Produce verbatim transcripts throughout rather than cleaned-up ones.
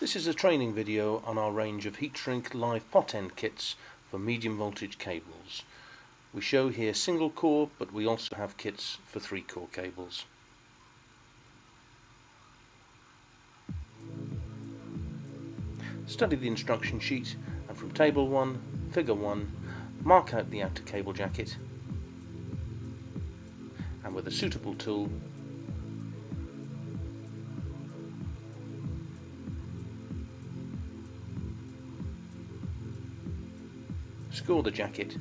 This is a training video on our range of heat shrink live pot end kits for medium voltage cables. We show here single core, but we also have kits for three core cables. Study the instruction sheet and from table one, figure one, mark out the outer cable jacket and with a suitable tool score the jacket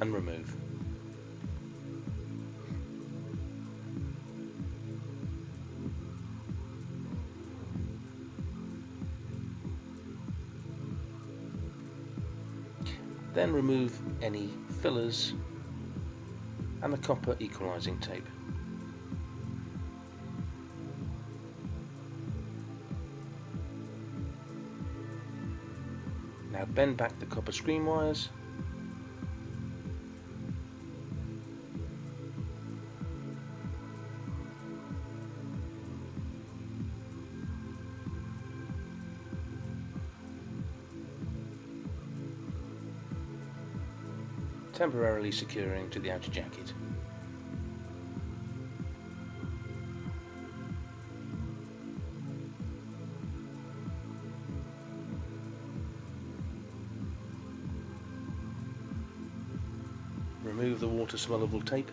and remove. Then remove any fillers and the copper equalizing tape. Now bend back the copper screen wires temporarily, securing to the outer jacket. Remove the water smellable tape.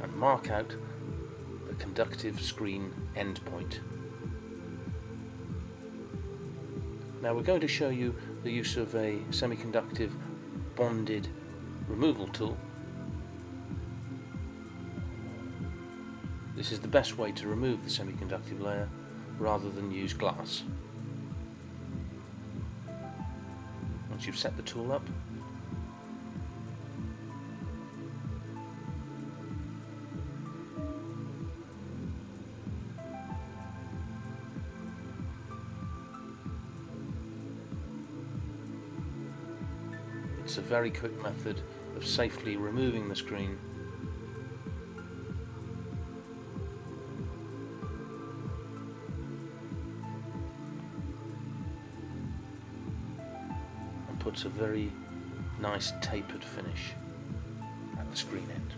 And mark out the conductive screen end point. Now we're going to show you the use of a semiconductive bonded removal tool. This is the best way to remove the semiconductive layer rather than use glass. Once you've set the tool up, it's a very quick method of safely removing the screen and puts a very nice tapered finish at the screen end.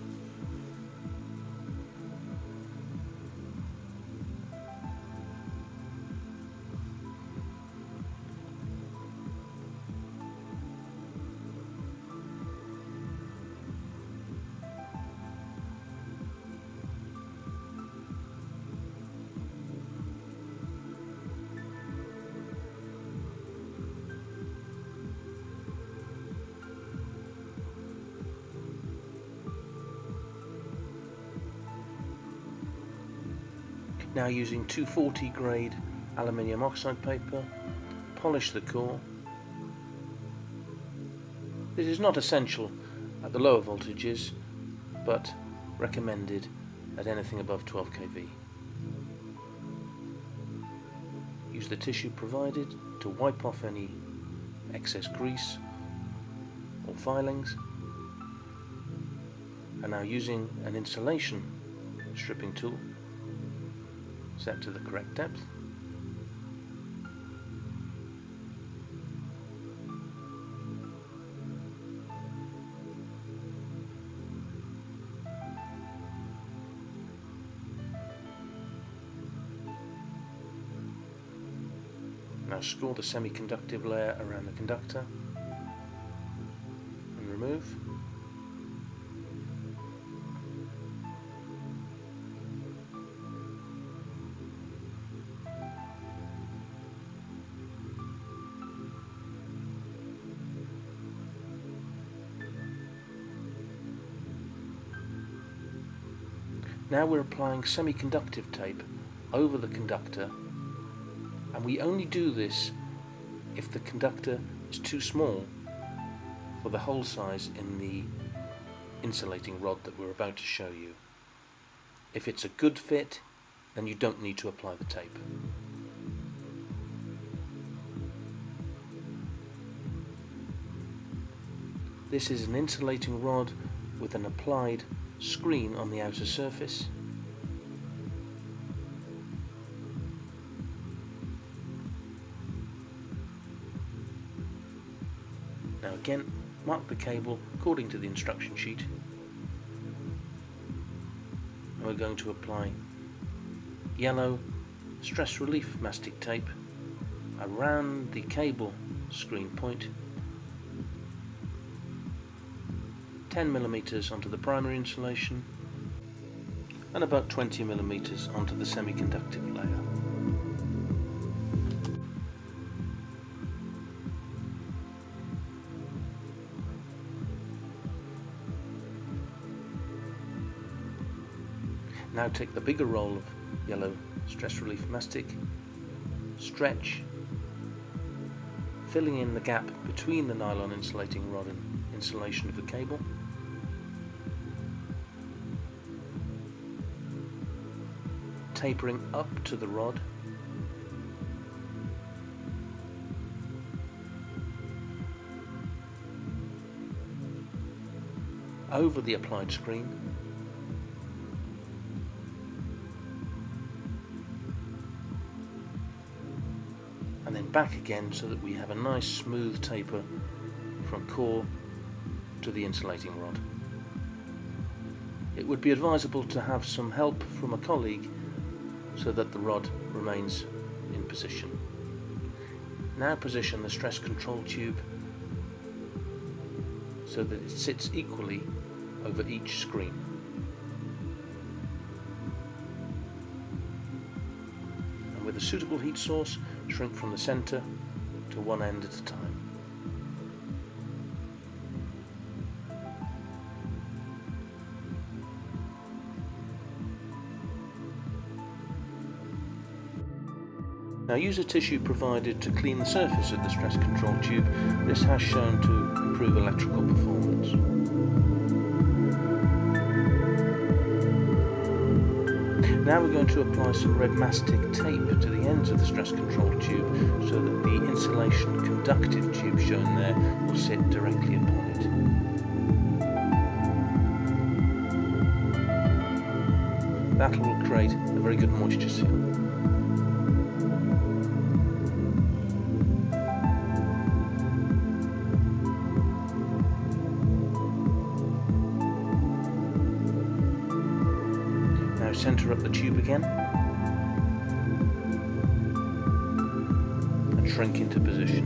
Now using two forty grade aluminium oxide paper, polish the core. This is not essential at the lower voltages, but recommended at anything above twelve k V. Use the tissue provided to wipe off any excess grease or filings. And now using an insulation stripping tool, set to the correct depth, now score the semiconductive layer around the conductor and remove. Now we're applying semiconductive tape over the conductor, and we only do this if the conductor is too small for the hole size in the insulating rod that we're about to show you. If it's a good fit, then you don't need to apply the tape. This is an insulating rod with an applied screen on the outer surface. Now again, mark the cable according to the instruction sheet. And we're going to apply yellow stress relief mastic tape around the cable screen point, ten millimeters onto the primary insulation and about twenty millimeters onto the semiconductive layer. Now take the bigger roll of yellow stress relief mastic, stretch, filling in the gap between the nylon insulating rod and insulation of the cable. Tapering up to the rod, over the applied screen, and then back again so that we have a nice smooth taper from core to the insulating rod. It would be advisable to have some help from a colleague so that the rod remains in position. Now position the stress control tube so that it sits equally over each screen. And with a suitable heat source, shrink from the centre to one end at a time. Now use a tissue provided to clean the surface of the stress control tube. This has shown to improve electrical performance. Now we're going to apply some red mastic tape to the ends of the stress control tube so that the insulation conductive tube shown there will sit directly upon it. That will create a very good moisture seal. Centre up the tube again and shrink into position.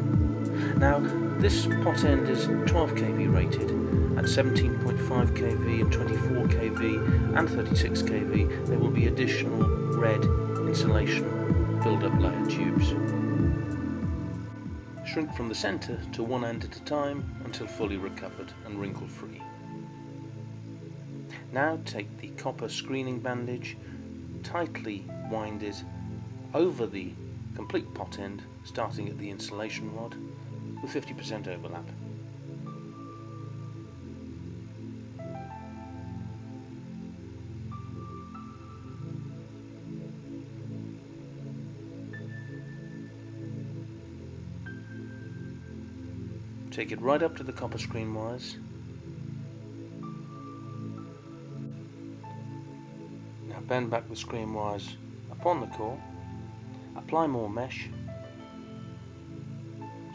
Now this pot end is twelve k V rated, at seventeen point five k V and twenty-four k V and thirty-six k V there will be additional red insulation build-up layer tubes. Shrink from the centre to one end at a time until fully recovered and wrinkle free. Now take the copper screening bandage, tightly wind it over the complete pot end, starting at the insulation rod, with fifty percent overlap. Take it right up to the copper screen wires. Bend back the screen wires upon the core, apply more mesh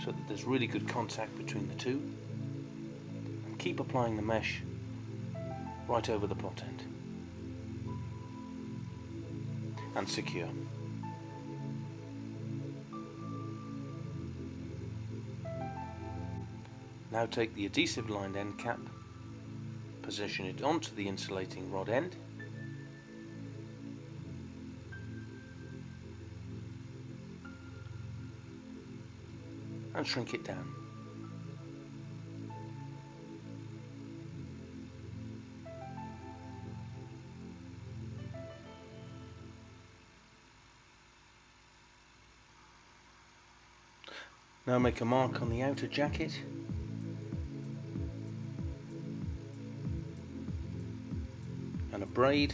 so that there's really good contact between the two, and keep applying the mesh right over the pot end and secure. Now take the adhesive lined end cap, position it onto the insulating rod end, and shrink it down. Now make a mark on the outer jacket and a braid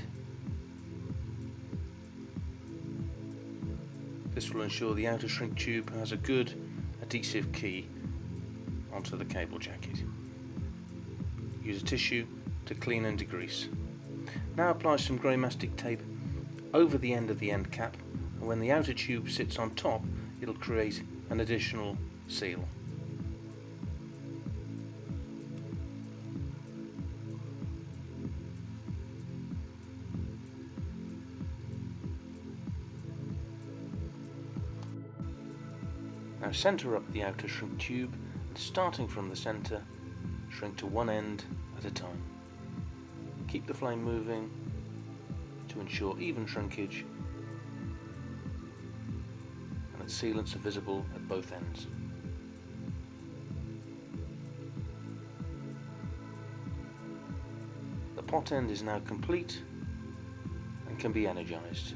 This will ensure the outer shrink tube has a good adhesive key onto the cable jacket. Use a tissue to clean and degrease. Now apply some grey mastic tape over the end of the end cap, and when the outer tube sits on top, it'll create an additional seal. Now centre up the outer shrink tube, and starting from the centre, shrink to one end at a time. Keep the flame moving to ensure even shrinkage, and that sealants are visible at both ends. The pot end is now complete and can be energised.